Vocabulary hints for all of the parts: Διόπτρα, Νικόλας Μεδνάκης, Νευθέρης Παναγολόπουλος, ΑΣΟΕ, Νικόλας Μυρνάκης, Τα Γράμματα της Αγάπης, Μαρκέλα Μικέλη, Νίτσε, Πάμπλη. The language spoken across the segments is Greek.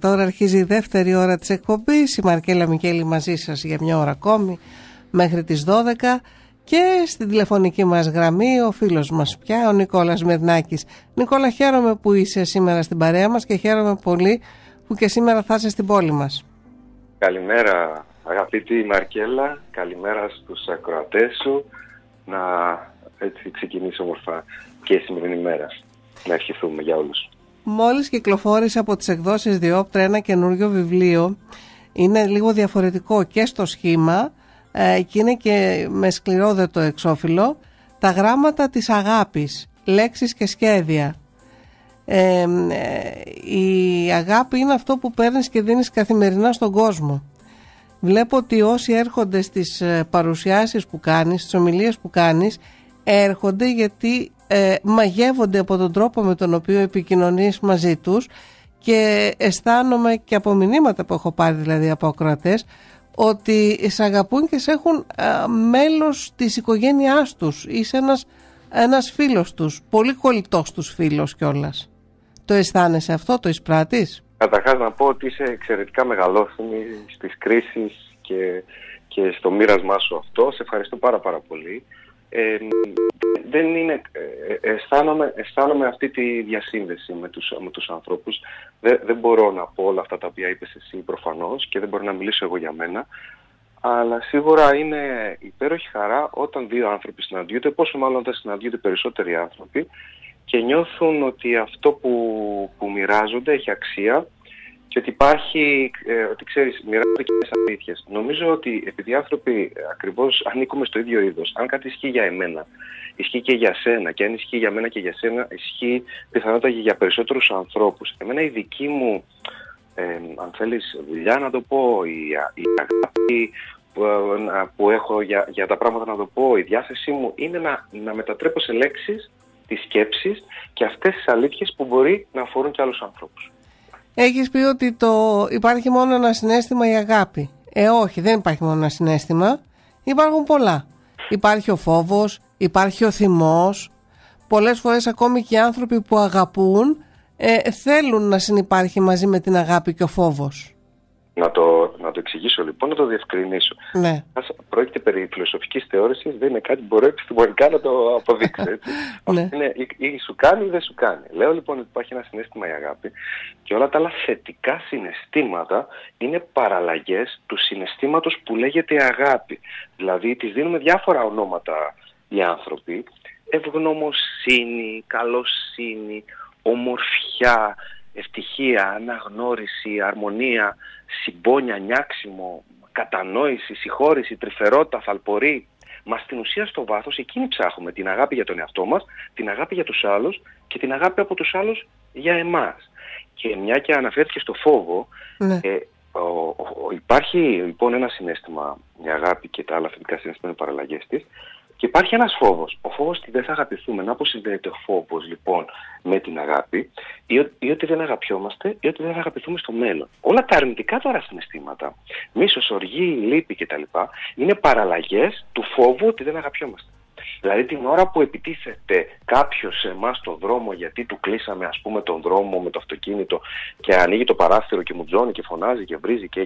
Τώρα αρχίζει η δεύτερη ώρα της εκπομπής, η Μαρκέλα Μικέλη μαζί σας για μια ώρα ακόμη μέχρι τις 12 και στην τηλεφωνική μας γραμμή ο φίλος μας πια, ο Νικόλας Μεδνάκης. Νικόλα, χαίρομαι που είσαι σήμερα στην παρέα μας και χαίρομαι πολύ που και σήμερα θα είσαι στην πόλη μας. Καλημέρα αγαπητή Μαρκέλα, καλημέρα στους ακροατές σου, να έτσι ξεκινήσω όμορφα και η σημερινή μέρα, να ευχηθούμε για όλους. Μόλις κυκλοφόρησε από τις εκδόσεις Διόπτρα ένα καινούριο βιβλίο, είναι λίγο διαφορετικό και στο σχήμα και είναι και με σκληρόδετο εξώφυλλο, «Τα γράμματα της αγάπης, λέξεις και σχέδια». Η αγάπη είναι αυτό που παίρνεις και δίνεις καθημερινά στον κόσμο. Βλέπω ότι όσοι έρχονται στις παρουσιάσεις που κάνεις, στις ομιλίες που κάνεις, έρχονται γιατί μαγεύονται από τον τρόπο με τον οποίο επικοινωνείς μαζί τους και αισθάνομαι και από μηνύματα που έχω πάρει, δηλαδή από ακροατές, ότι σε αγαπούν και σε έχουν μέλος της οικογένειάς τους. Είσαι ένας φίλος τους, πολύ κολλητός τους φίλος κιόλας. Το αισθάνεσαι αυτό, το εισπράττεις? Καταρχάς να πω ότι είσαι εξαιρετικά μεγαλόθυμη στις κρίσεις και στο μοίρασμά σου αυτό. Σε ευχαριστώ πάρα πολύ. Δεν είναι, αισθάνομαι αυτή τη διασύνδεση με τους ανθρώπους. Δεν μπορώ να πω όλα αυτά τα οποία είπες εσύ προφανώς και δεν μπορώ να μιλήσω εγώ για μένα, αλλά σίγουρα είναι υπέροχη χαρά όταν δύο άνθρωποι συναντιούνται, πόσο μάλλον όταν συναντιούνται περισσότεροι άνθρωποι και νιώθουν ότι αυτό που μοιράζονται έχει αξία και ότι υπάρχει, ότι ξέρεις, μοιράζονται και τις αλήθειες. Νομίζω ότι επειδή οι άνθρωποι ακριβώς ανήκουμε στο ίδιο είδος, αν κάτι ισχύει για εμένα, ισχύει και για σένα, και αν ισχύει για μένα και για σένα, ισχύει πιθανότατα και για περισσότερους ανθρώπους. Εμένα η δική μου, αν θέλεις, δουλειά να το πω, η αγάπη που έχω για τα πράγματα να το πω, η διάθεσή μου είναι να μετατρέπω σε λέξεις τις σκέψεις και αυτές τις αλήθειες που μπορεί να αφορούν και άλλους ανθρώπους. Έχεις πει ότι υπάρχει μόνο ένα συναίσθημα η αγάπη. Όχι, δεν υπάρχει μόνο ένα συναίσθημα. Υπάρχουν πολλά. Υπάρχει ο φόβος, υπάρχει ο θυμός. Πολλές φορές ακόμη και οι άνθρωποι που αγαπούν θέλουν να συνυπάρχει μαζί με την αγάπη και ο φόβος. Να το εξηγήσω λοιπόν, να το διευκρινίσω. Ναι. Πρόκειται περί φιλοσοφικής θεώρησης, δεν είναι κάτι που μπορώ επιστημονικά να το αποδείξω. Έτσι. Ναι. Είναι, ή σου κάνει ή δεν σου κάνει. Λέω λοιπόν ότι υπάρχει ένα συναίσθημα η αγάπη και όλα τα άλλα θετικά συναισθήματα είναι παραλλαγές του συναισθήματος που λέγεται αγάπη. Δηλαδή τις δίνουμε διάφορα ονόματα οι άνθρωποι. Ευγνωμοσύνη, καλοσύνη, ομορφιά, ευτυχία, αναγνώριση, αρμονία, συμπόνια, νιάξιμο, κατανόηση, συγχώρηση, τρυφερότητα, θαλπορή. Μα στην ουσία στο βάθος εκείνη ψάχνουμε την αγάπη για τον εαυτό μας, την αγάπη για τους άλλους και την αγάπη από τους άλλους για εμάς. Και μια και αναφέρθηκε στο φόβο, ναι. Υπάρχει λοιπόν ένα συναίσθημα, η αγάπη και τα άλλα θετικά συναισθήματα παραλλαγές της. Και υπάρχει ένας φόβος. Ο φόβος ότι δεν θα αγαπηθούμε. Να πως συνδέεται ο φόβος λοιπόν με την αγάπη, ή ότι δεν αγαπιόμαστε, ή ότι δεν θα αγαπηθούμε στο μέλλον. Όλα τα αρνητικά τώρα συναισθήματα, μίσος, οργή, λύπη κτλ., είναι παραλλαγές του φόβου ότι δεν αγαπιόμαστε. Δηλαδή την ώρα που επιτίθεται κάποιος σε εμάς στον δρόμο, γιατί του κλείσαμε ας πούμε τον δρόμο με το αυτοκίνητο και ανοίγει το παράθυρο και μου τζώνει και φωνάζει και βρίζει και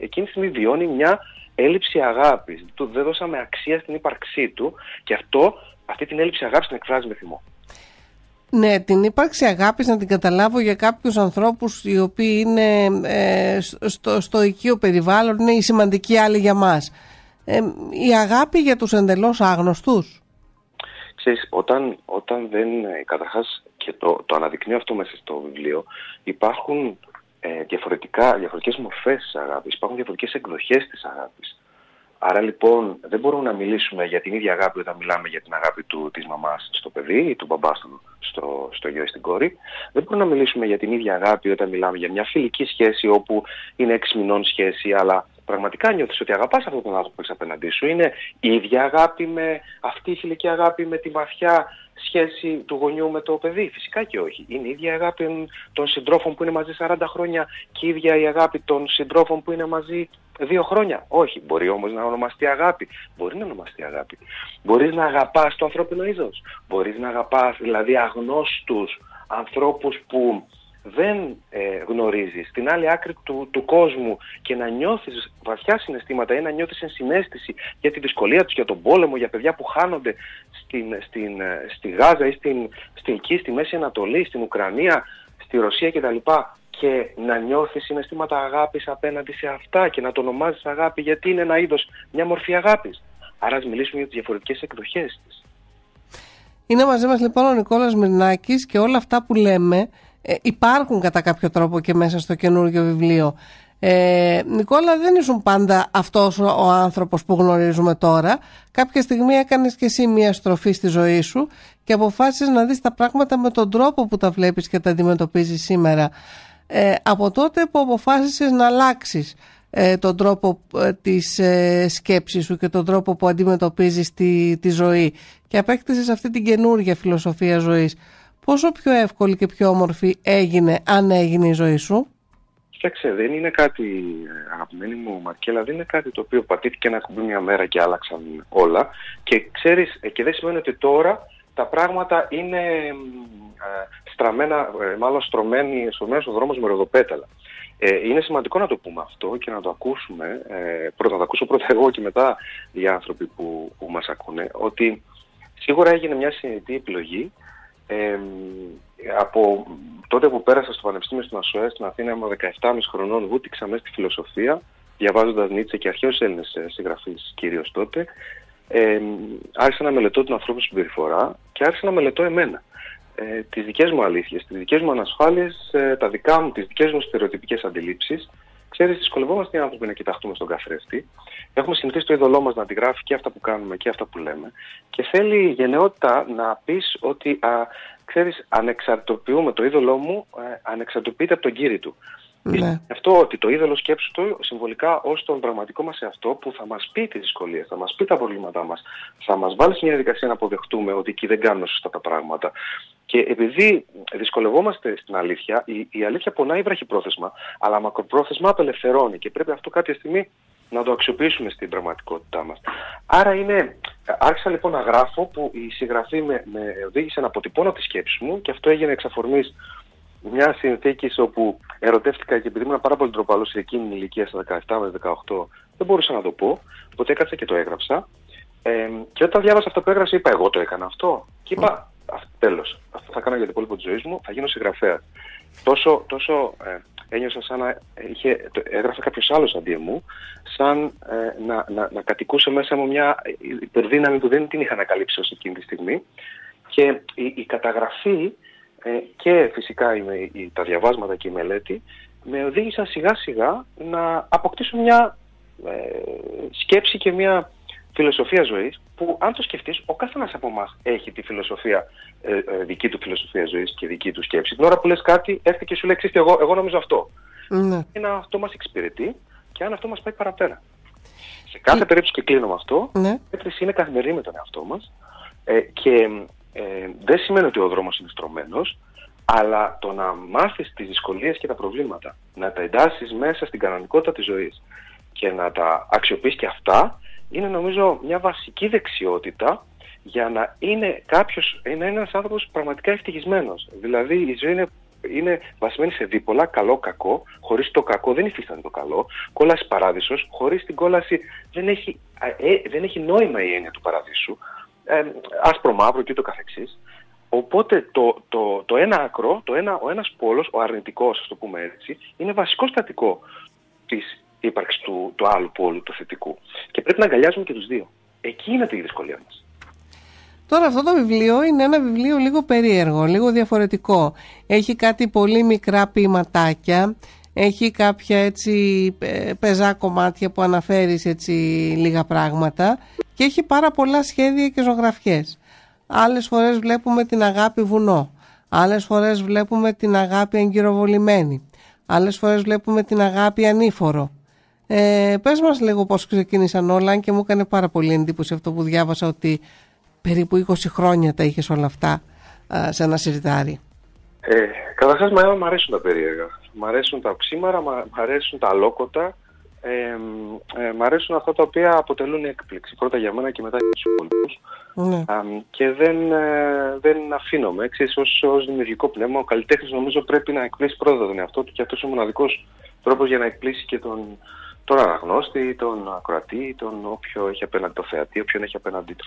εκείνη τη στιγμή βιώνει μια έλλειψη αγάπης. Του δεν δώσαμε αξία στην ύπαρξή του και αυτή την έλλειψη αγάπης την εκφράζει με θυμό. Ναι, την ύπαρξη αγάπης να την καταλάβω για κάποιους ανθρώπους οι οποίοι είναι στο οικείο περιβάλλον, είναι η σημαντική άλλη για μας. Η αγάπη για τους εντελώς άγνωστους. Ξέρεις, όταν δεν, καταρχάς και το αναδεικνύω αυτό μέσα στο βιβλίο, υπάρχουν διαφορετικές μορφές της αγάπης, υπάρχουν διαφορετικές εκδοχές της αγάπης. Άρα λοιπόν δεν μπορούμε να μιλήσουμε για την ίδια αγάπη όταν μιλάμε για την αγάπη της μαμάς στο παιδί ή του μπαμπά στο γιο ή στην κόρη. Δεν μπορούμε να μιλήσουμε για την ίδια αγάπη όταν μιλάμε για μια φιλική σχέση όπου είναι 6 μηνών σχέση, αλλά πραγματικά νιώθεις ότι αγαπάς αυτόν τον άνθρωπο που έχεις απέναντί σου. Είναι η ίδια αγάπη με αυτή η φιλική αγάπη με τη βαθιά σχέση του γονιού με το παιδί. Φυσικά και όχι. Είναι η ίδια αγάπη των συντρόφων που είναι μαζί 40 χρόνια και η ίδια η αγάπη των συντρόφων που είναι μαζί 2 χρόνια. Όχι. Μπορεί όμως να ονομαστεί αγάπη. Μπορεί να ονομαστεί αγάπη. Μπορείς να αγαπάς το ανθρώπινο είδος. Μπορείς να αγαπάς δηλαδή αγνώστους ανθρώπους που δεν γνωρίζεις την άλλη άκρη του κόσμου και να νιώθεις βαθιά συναισθήματα ή να νιώθεις ενσυναίσθηση για τη δυσκολία τους, για τον πόλεμο, για παιδιά που χάνονται στη Γάζα ή στη Μέση Ανατολή, στην Ουκρανία, στη Ρωσία κτλ. Και να νιώθεις συναισθήματα αγάπης απέναντι σε αυτά και να το ονομάζεις αγάπη, γιατί είναι ένα είδος, μια μορφή αγάπης. Άρα ας μιλήσουμε για τις διαφορετικές εκδοχές της. Είναι μαζί μας λοιπόν ο Νικόλας Μυρνάκης και όλα αυτά που λέμε υπάρχουν κατά κάποιο τρόπο και μέσα στο καινούργιο βιβλίο. Νικόλα, δεν ήσουν πάντα αυτός ο άνθρωπος που γνωρίζουμε τώρα. Κάποια στιγμή έκανες και εσύ μια στροφή στη ζωή σου και αποφάσισες να δεις τα πράγματα με τον τρόπο που τα βλέπεις και τα αντιμετωπίζεις σήμερα. Από τότε που αποφάσισες να αλλάξεις τον τρόπο της σκέψης σου και τον τρόπο που αντιμετωπίζεις τη ζωή και απέκτησες αυτή την καινούργια φιλοσοφία ζωής, πόσο πιο εύκολη και πιο όμορφη έγινε, αν έγινε, η ζωή σου? Κοιτάξτε, δεν είναι κάτι, αγαπημένη μου Μαρκέλα, δεν είναι κάτι το οποίο πατήθηκε ένα κουμπί μια μέρα και άλλαξαν όλα. Και ξέρεις, και δεν σημαίνει ότι τώρα τα πράγματα είναι στρωμένοι στον δρόμο με ροδοπέταλα. Είναι σημαντικό να το πούμε αυτό και να το ακούσουμε, να το ακούσω πρώτα εγώ και μετά οι άνθρωποι που μας ακούνε, ότι σίγουρα έγινε μια συνειδητή επιλογή. Από τότε που πέρασα στο Πανεπιστήμιο στην ΑΣΟΕ, στην Αθήνα, είμαι 17,5 χρονών, βούτυξα μέσα στη φιλοσοφία, διαβάζοντας Νίτσε και αρχαίους Έλληνες συγγραφείς κυρίως τότε. Άρχισα να μελετώ την ανθρώπινη συμπεριφορά και άρχισα να μελετώ εμένα. Τις δικές μου αλήθειες, τις δικές μου ανασφάλειες, τις δικές μου στερεοτυπικές αντιλήψεις. Ξέρεις, δυσκολευόμαστε οι άνθρωποι να κοιταχτούμε στον καθρέφτη. Έχουμε συνηθίσει το είδωλό μας να αντιγράφει και αυτά που κάνουμε και αυτά που λέμε. Και θέλει γενναιότητα να πεις ότι, ξέρεις, ανεξαρτοποιούμε το είδωλό μου, ανεξαρτοποιείται από τον κύριο του. Ναι. Αυτό ότι το είδωλο, σκέψου το συμβολικά ως τον πραγματικό μας εαυτό που θα μας πει τις δυσκολίες, θα μας πει τα προβλήματά μας, θα μας βάλει σε μια διαδικασία να αποδεχτούμε ότι εκεί δεν κάνουμε σωστά τα πράγματα. Και επειδή δυσκολευόμαστε στην αλήθεια, η αλήθεια πονάει βραχυπρόθεσμα, αλλά μακροπρόθεσμα απελευθερώνει και πρέπει αυτό κάποια στιγμή να το αξιοποιήσουμε στην πραγματικότητά μας. Άρα άρχισα λοιπόν να γράφω, που η συγγραφή με οδήγησε να αποτυπώνω τη σκέψη μου, και αυτό έγινε εξ αφορμής μια συνθήκη όπου ερωτεύτηκα, και επειδή ήμουν πάρα πολύ ντροπαλός σε εκείνη την ηλικία, στα 17 με 18, δεν μπορούσα να το πω, οπότε έκατσα και το έγραψα. Και όταν διάβασα αυτό που έγραψα, είπα: εγώ το έκανα αυτό. Και είπα: τέλος, αυτό θα κάνω για την υπόλοιπη τη ζωή μου, θα γίνω συγγραφέα. Τόσο ένιωσα σαν να έγραφε κάποιος άλλος αντί μου, σαν να κατοικούσε μέσα μου μια υπερδύναμη που δεν την είχα ανακαλύψει ως εκείνη τη στιγμή. Και η καταγραφή και φυσικά τα διαβάσματα και η μελέτη με οδήγησαν σιγά σιγά να αποκτήσω μια σκέψη και μια φιλοσοφία ζωής που, αν το σκεφτείς, ο καθένας από εμάς έχει τη φιλοσοφία, δική του φιλοσοφία ζωής και δική του σκέψη. Την ώρα που λες κάτι, έρχεται και σου λέει: εγώ νομίζω αυτό. Ναι. Αυτό μας εξυπηρετεί και αν αυτό μας πάει παραπέρα. Σε κάθε περίπτωση, και κλείνω με αυτό, η μέτρηση είναι καθημερινή με τον εαυτό μας. Δεν σημαίνει ότι ο δρόμος είναι στρωμένος, αλλά το να μάθεις τις δυσκολίες και τα προβλήματα, να τα εντάσεις μέσα στην κανονικότητα της ζωής και να τα αξιοποιήσεις και αυτά, είναι νομίζω μια βασική δεξιότητα για να είναι ένας άνθρωπος πραγματικά ευτυχισμένος. Δηλαδή η ζωή είναι βασισμένη σε δίπολα, καλό-κακό. Χωρίς το κακό δεν υφίσταται το καλό. Κόλαση παράδεισος, χωρίς την κόλαση δεν έχει νόημα η έννοια του παραδείσου. Άσπρο μαύρο και ούτω καθεξής. Οπότε το ένα άκρο, ο ένας πόλος, ο αρνητικός, ας το πούμε έτσι, είναι βασικό στατικό της ύπαρξης του άλλου πόλου, του θετικού. Και πρέπει να αγκαλιάζουμε και τους δύο. Εκεί είναι τη δυσκολία μας. Τώρα, αυτό το βιβλίο είναι ένα βιβλίο λίγο περίεργο, λίγο διαφορετικό. Έχει κάτι πολύ μικρά ποιηματάκια, έχει κάποια έτσι πεζά κομμάτια που αναφέρεις έτσι λίγα πράγματα. Και έχει πάρα πολλά σχέδια και ζωγραφιές. Άλλες φορές βλέπουμε την αγάπη βουνό. Άλλες φορές βλέπουμε την αγάπη εγκυροβολημένη. Άλλες φορές βλέπουμε την αγάπη ανήφορο. Πες μας λίγο πώς ξεκίνησαν όλα, αν και μου έκανε πάρα πολύ εντύπωση αυτό που διάβασα, ότι περίπου 20 χρόνια τα είχες όλα αυτά σε ένα σιρτάρι. Καταρχάς, μου αρέσουν τα περίεργα. Μου αρέσουν τα οξύμαρα, μου αρέσουν τα αλόκοτα. Μ' αρέσουν αυτά τα οποία αποτελούν έκπληξη. Πρώτα για μένα και μετά για τους υπόλοιπους. Ναι. Και δεν αφήνομαι. Εξής, ως δημιουργικό πνεύμα, ο καλλιτέχνης νομίζω πρέπει να εκπλήσει πρώτα τον εαυτό του, και αυτός είναι ο μοναδικός τρόπος για να εκπλήσει και τον αναγνώστη, τον ακροατή, τον όποιο έχει απέναντι, το θεατή, όποιον έχει απέναντί του.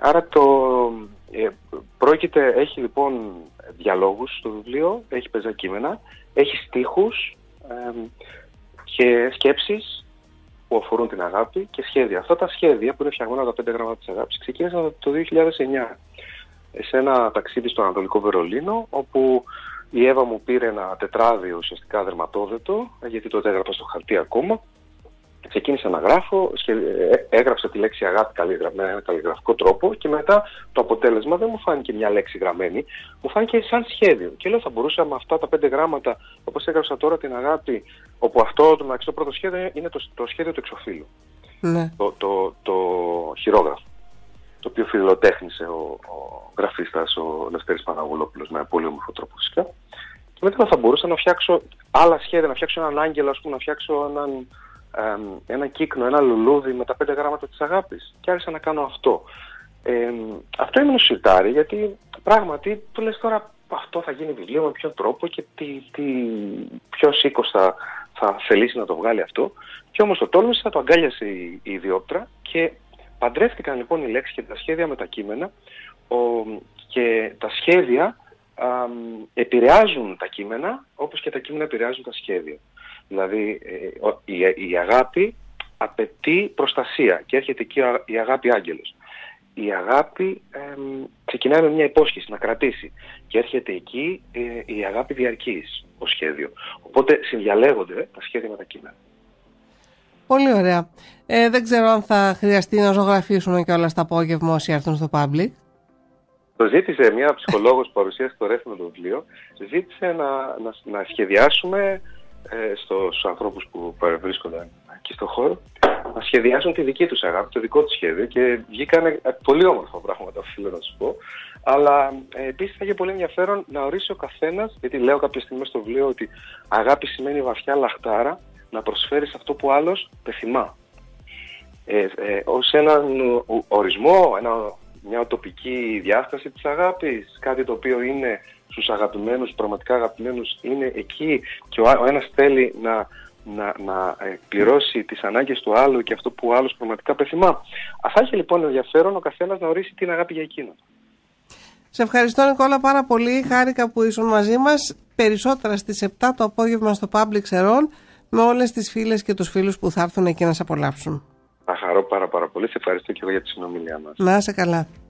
Άρα έχει λοιπόν διαλόγους στο βιβλίο, έχει πεζά κείμενα, έχει στίχους και σκέψεις που αφορούν την αγάπη και σχέδια. Αυτά τα σχέδια που είναι φτιαγμένα από τα 5 γράμματα της αγάπης ξεκίνησαν το 2009 σε ένα ταξίδι στο Ανατολικό Βερολίνο, όπου η Εύα μου πήρε ένα τετράδιο ουσιαστικά δερματόδετο, γιατί τότε έγραφα στο χαρτί ακόμα. Ξεκίνησα να γράφω, έγραψα τη λέξη αγάπη με ένα καλλιγραφικό τρόπο, και μετά το αποτέλεσμα δεν μου φάνηκε μια λέξη γραμμένη, μου φάνηκε σαν σχέδιο. Και λέω, θα μπορούσα με αυτά τα 5 γράμματα, όπως έγραψα τώρα την αγάπη, όπου αυτό το πρώτο σχέδιο είναι το σχέδιο του εξωφύλου. Ναι. Το χειρόγραφο, το οποίο φιλοτέχνησε ο γραφίστας, ο Νευθέρης Παναγολόπουλος, με πολύ όμορφο τρόπο φυσικά. Και μετά θα μπορούσα να φτιάξω άλλα σχέδια, να φτιάξω έναν άγγελο, ας πούμε, να φτιάξω ένα κύκνο, ένα λουλούδι με τα 5 γράμματα της αγάπης, και άρχισα να κάνω αυτό. Αυτό ήμουν σιρτάρι, γιατί πράγματι του λες τώρα αυτό θα γίνει βιβλίο, με ποιον τρόπο και ποιος οίκος θα θελήσει να το βγάλει αυτό, και όμως το τόλμησα, το αγκάλιασε η Διόπτρα, και παντρεύτηκαν λοιπόν οι λέξεις και τα σχέδια με τα κείμενα, και τα σχέδια επηρεάζουν τα κείμενα όπως και τα κείμενα επηρεάζουν τα σχέδια. Δηλαδή η αγάπη απαιτεί προστασία και έρχεται εκεί η αγάπη άγγελος. Η αγάπη ξεκινάει με μια υπόσχεση να κρατήσει, και έρχεται εκεί η αγάπη διαρκής ως σχέδιο. Οπότε συνδιαλέγονται τα σχέδια με τα κείμενα. Πολύ ωραία. Δεν ξέρω αν θα χρειαστεί να ζωγραφίσουμε κιόλας το απόγευμα όσοι έρθουν στο Πάμπλη. Το ζήτησε μια ψυχολόγος που παρουσίασε το ρεύμα το βιβλίο. Ζήτησε να σχεδιάσουμε στους ανθρώπους που παρευρίσκονταν εκεί στο χώρο, να σχεδιάσουν τη δική τους αγάπη, το δικό τους σχέδιο, και βγήκαν πολύ όμορφα πράγματα, οφείλω να σου πω. Αλλά επίσης θα είχε πολύ ενδιαφέρον να ορίσει ο καθένας, γιατί λέω κάποια στιγμή στο βιβλίο ότι αγάπη σημαίνει βαθιά λαχτάρα, να προσφέρεις αυτό που άλλος πεθυμά. Ως έναν ορισμό, μια τοπική διάσταση της αγάπης, κάτι το οποίο είναι στους αγαπημένους, πραγματικά αγαπημένους, είναι εκεί, και ο ένας θέλει να πληρώσει τις ανάγκες του άλλου και αυτό που ο άλλος πραγματικά πεθυμά. Θα είχε λοιπόν ενδιαφέρον ο καθένας να ορίσει την αγάπη για εκείνο. Σε ευχαριστώ, Νικόλα, πάρα πολύ. Χάρηκα που ήσουν μαζί μας. Περισσότερα στις 7 το απόγευμα στο Public Serone, με όλες τις φίλες και τους φίλους που θα έρθουν εκεί να σε απολαύσουν. Θα χαρώ πάρα πολύ. Σε ευχαριστώ και εγώ για τη συνομιλία μας. Να είσαι καλά.